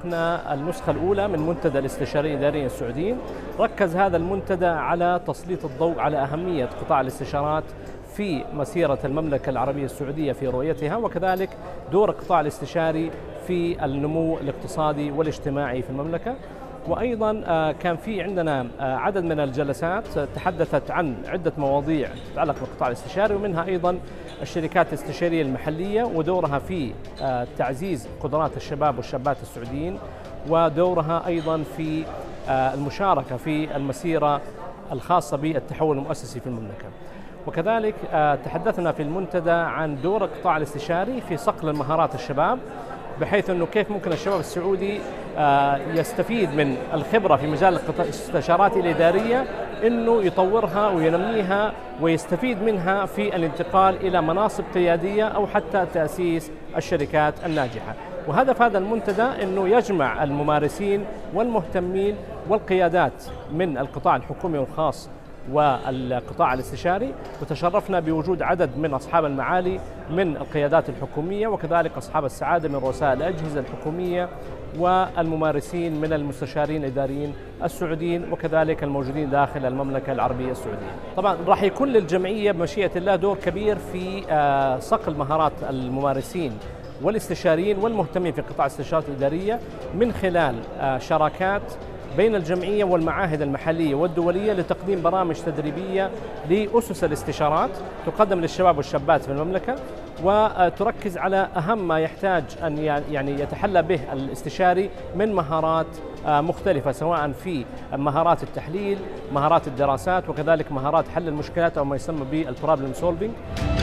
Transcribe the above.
أطلقنا النسخة الأولى من منتدى الاستشاريين الإداريين السعوديين. ركز هذا المنتدى على تسليط الضوء على أهمية قطاع الاستشارات في مسيرة المملكة العربية السعودية في رؤيتها، وكذلك دور القطاع الاستشاري في النمو الاقتصادي والاجتماعي في المملكة. وأيضا كان في عندنا عدد من الجلسات تحدثت عن عدة مواضيع تتعلق بالقطاع الاستشاري، ومنها أيضا الشركات الاستشارية المحلية ودورها في تعزيز قدرات الشباب والشابات السعوديين، ودورها أيضا في المشاركة في المسيرة الخاصة بالتحول المؤسسي في المملكة. وكذلك تحدثنا في المنتدى عن دور القطاع الاستشاري في صقل المهارات الشباب، بحيث أنه كيف ممكن الشباب السعودي يستفيد من الخبرة في مجال الاستشارات الإدارية، أنه يطورها وينميها ويستفيد منها في الانتقال إلى مناصب قيادية أو حتى تأسيس الشركات الناجحة. وهدف هذا المنتدى أنه يجمع الممارسين والمهتمين والقيادات من القطاع الحكومي والخاص والقطاع الاستشاري، وتشرفنا بوجود عدد من أصحاب المعالي من القيادات الحكومية، وكذلك أصحاب السعادة من رؤساء الأجهزة الحكومية والممارسين من المستشارين الإداريين السعوديين، وكذلك الموجودين داخل المملكة العربية السعودية. طبعا راح يكون للجمعية بمشيئة الله دور كبير في صقل مهارات الممارسين والاستشاريين والمهتمين في قطاع الاستشارات الإدارية من خلال شراكات بين الجمعية والمعاهد المحلية والدولية لتقديم برامج تدريبية لأسس الاستشارات تقدم للشباب والشابات في المملكة، وتركز على أهم ما يحتاج أن يتحلى به الاستشاري من مهارات مختلفة، سواء في مهارات التحليل، مهارات الدراسات، وكذلك مهارات حل المشكلات أو ما يسمى بالبروبلم سولفينج.